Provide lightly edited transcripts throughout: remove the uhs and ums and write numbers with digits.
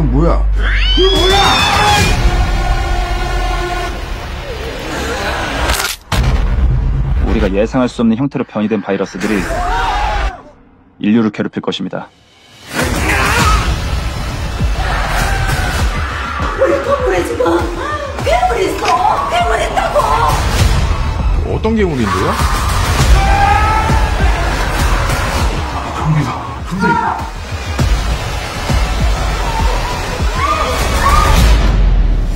그건 뭐야? 이거 뭐야? 우리가 예상할 수 없는 형태로 변이된 바이러스들이 인류를 괴롭힐 것입니다. 우리 건물에 지금 괴물이 있어! 괴물이 있다고! 어떤 괴물인데요? 경비가 흔들린다.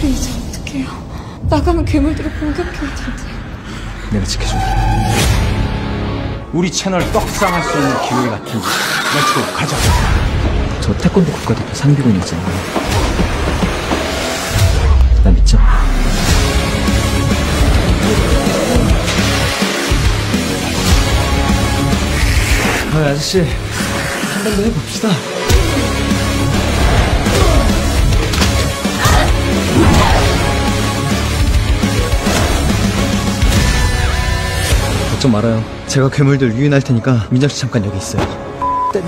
우리 이제 어떡해요? 나가면 괴물들을 공격해야 된대. 내가 지켜줄게. 우리 채널 떡상할 수 있는 기회 같은 거. 렛츠고 가자. 저 태권도 국가대표 상비군이었잖아. 나 믿죠? 아, 아저씨 한 번 더 해봅시다. 좀 말아요. 제가 괴물들 유인할 테니까 민정 씨 잠깐 여기 있어요. 땡.